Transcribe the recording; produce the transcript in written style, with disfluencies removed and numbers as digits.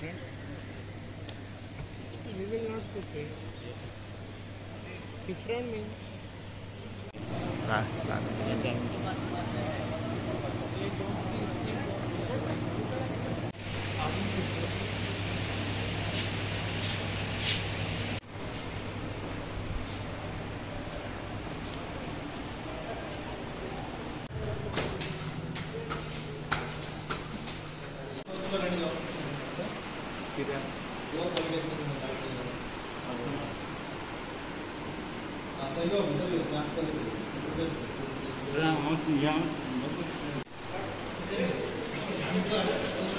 then we will not prepare. Different means I